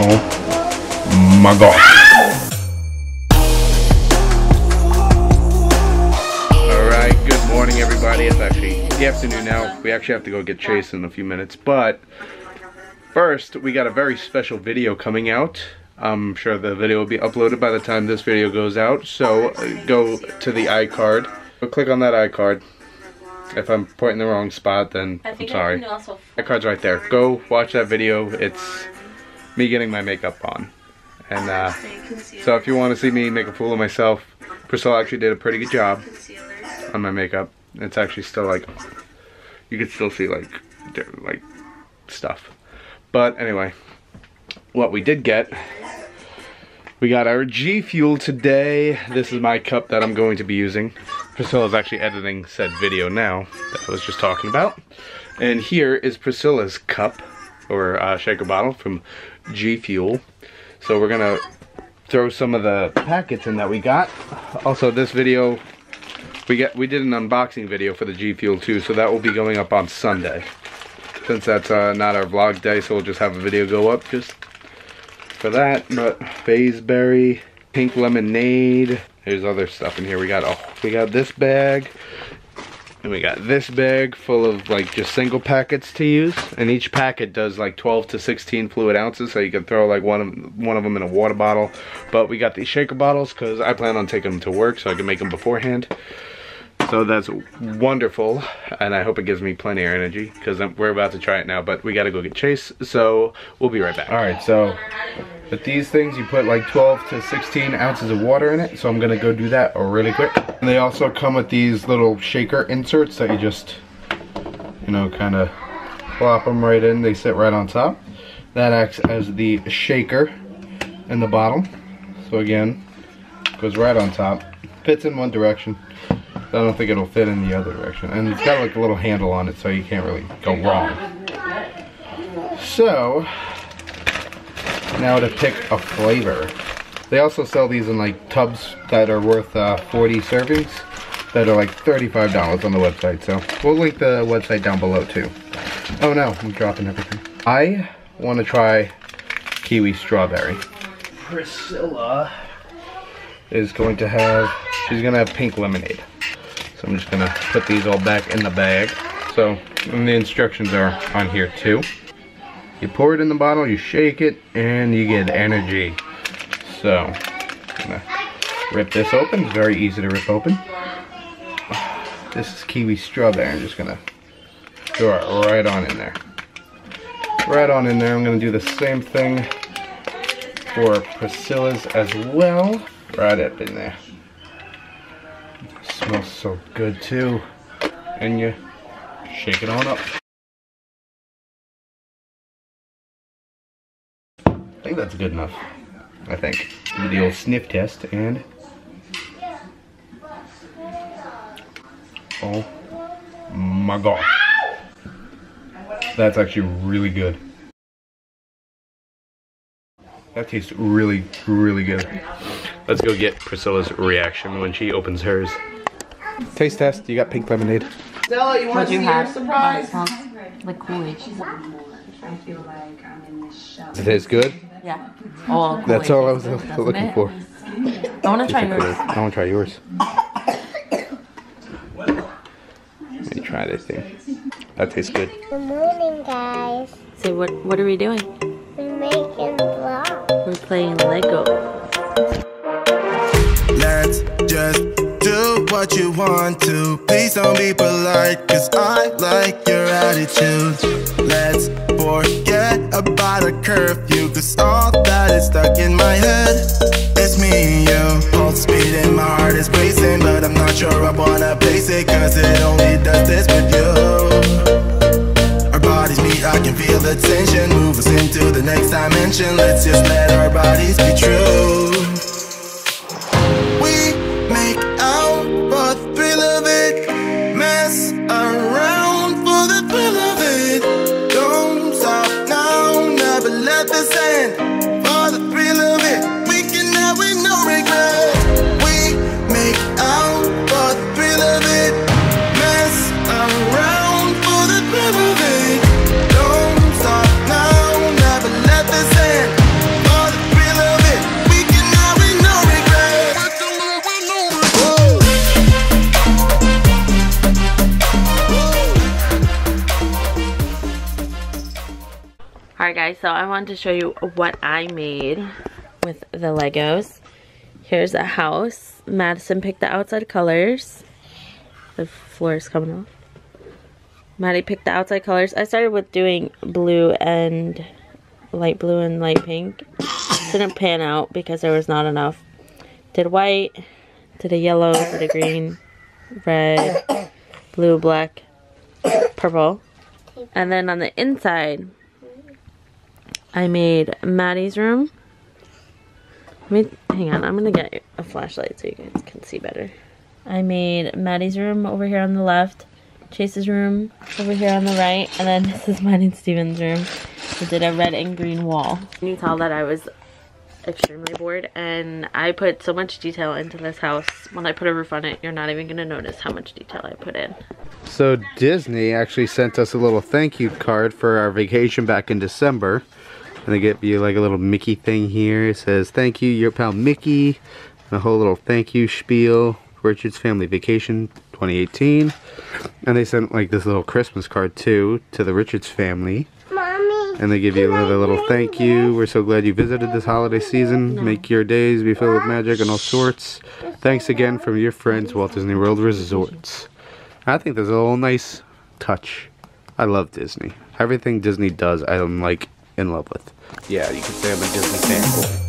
Oh my God. All right, good morning everybody. It's actually the afternoon now. We actually have to go get Chase in a few minutes, but first we got a very special video coming out. I'm sure the video will be uploaded by the time this video goes out, so go to the iCard. But click on that iCard. If I'm pointing the wrong spot, then I'm sorry. iCard's right there. Go watch that video. It's me getting my makeup on. And so if you want to see me make a fool of myself, Priscilla actually did a pretty good job on my makeup. It's actually still like, you can still see like stuff. But anyway, what we did get, we got our G Fuel today. This is my cup that I'm going to be using. Priscilla's actually editing said video now that I was just talking about. And here is Priscilla's cup or shaker bottle from G Fuel. So we're gonna throw some of the packets in that we got. Also, this video we did an unboxing video for the G Fuel too, so that will be going up on Sunday. Since that's not our vlog day, so we'll just have a video go up just for that. But Fazeberry, pink lemonade. There's other stuff in here. We got this bag, and we got this bag full of like just single packets to use. And each packet does like 12 to 16 fluid ounces, so you can throw like one of them in a water bottle. But we got these shaker bottles because I plan on taking them to work, so I can make them beforehand. So that's wonderful, and I hope it gives me plenty of energy because we're about to try it now. But we got to go get Chase, so we'll be right back. All right, so with these things, you put like 12 to 16 ounces of water in it. So I'm gonna go do that really quick. And they also come with these little shaker inserts that you just, you know, kind of plop them right in. They sit right on top. That acts as the shaker in the bottle. So again, goes right on top. Fits in one direction. I don't think it'll fit in the other direction. And it's got like a little handle on it, so you can't really go wrong. So, now to pick a flavor. They also sell these in like tubs that are worth 40 servings that are like $35 on the website. So, we'll link the website down below too. Oh no, I'm dropping everything. I want to try Kiwi Strawberry. Priscilla is going to have, she's going to have pink lemonade. So I'm just gonna put these all back in the bag. So, and the instructions are on here too. You pour it in the bottle, you shake it, and you get energy. So, I'm gonna rip this open. It's very easy to rip open. This is Kiwi Strawberry. I'm just gonna throw it right on in there. Right on in there. I'm gonna do the same thing for Priscilla's as well. Right up in there. Smells so good too, and you shake it on up. I think that's good enough. I think do the old sniff test, and oh my God, that's actually really good. That tastes really, really good. Let's go get Priscilla's reaction when she opens hers. Taste test, you got pink lemonade. Stella, you want to see your surprise? Like Coolidge. I feel like I'm in this show. It tastes good? Yeah. Oh, that's all I was looking for. I want to try yours. I want to try yours. Let me try this thing. That tastes good. Good morning, guys. So what are we doing? We're making vlogs. We're playing Lego. Let's just do what you want to. Please don't be polite, cause I like your attitude. Let's forget about a curfew, cause all that is stuck in my head. It's me and you, both speeding, my heart is racing, but I'm not sure I wanna place it, cause it only does this with you. Our bodies meet, I can feel the tension, move us into the next dimension. Let's just let our bodies be true. guys, so I wanted to show you what I made with the Legos. Here's a house. Madison picked the outside colors. The floor is coming off. Maddie picked the outside colors. I started with doing blue and light blue and light pink. Didn't pan out because there was not enough. Did white, did a yellow, did a green, red, blue, black, purple. And then on the inside, I made Maddie's room. Hang on, I'm gonna get a flashlight so you guys can see better. I made Maddie's room over here on the left, Chase's room over here on the right, and then this is mine and Steven's room. I did a red and green wall. Can you tell that I was extremely bored, and I put so much detail into this house. When I put a roof on it, you're not even going to notice how much detail I put in. So Disney actually sent us a little thank you card for our vacation back in December. I'm going to give you like a little Mickey thing here. It says, "Thank you, your pal Mickey," and a whole little thank you spiel. Richard's family vacation 2018, and they sent like this little Christmas card too to the Richards family. Mommy, and they give you another little thank you. We're so glad you visited this holiday season. Make your days be filled with magic and all sorts. Thanks again from your friends, Walt Disney World Resorts. I think there's a little nice touch. I love Disney. Everything Disney does, I'm like in love with. Yeah, you can say I'm a Disney fanboy.